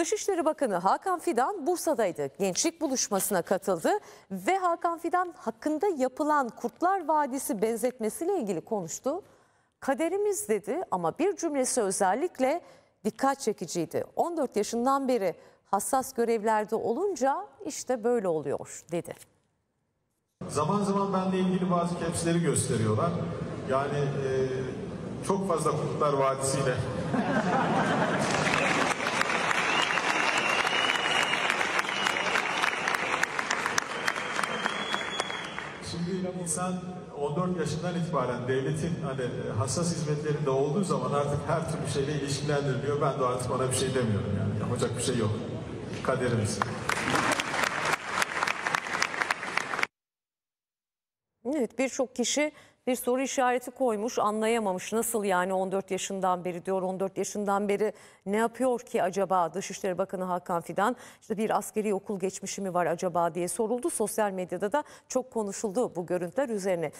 Dışişleri Bakanı Hakan Fidan Bursa'daydı. Gençlik buluşmasına katıldı ve Hakan Fidan hakkında yapılan Kurtlar Vadisi benzetmesiyle ilgili konuştu. Kaderimiz dedi ama bir cümlesi özellikle dikkat çekiciydi. 14 yaşından beri hassas görevlerde olunca işte böyle oluyor dedi. Zaman zaman benimle ilgili bazı kepsleri gösteriyorlar. Yani çok fazla Kurtlar Vadisi'yle İnsan 14 yaşından itibaren devletin hani hassas hizmetlerinde olduğu zaman artık her türlü şeyle ilişkilendiriliyor. Ben de artık bana bir şey demiyorum yani. Yapacak bir şey yok. Kaderimiz. Evet, birçok kişi bir soru işareti koymuş, anlayamamış. Nasıl yani 14 yaşından beri diyor, 14 yaşından beri ne yapıyor ki acaba? Dışişleri Bakanı Hakan Fidan işte bir askeri okul geçmişi mi var acaba diye soruldu. Sosyal medyada da çok konuşuldu bu görüntüler üzerine.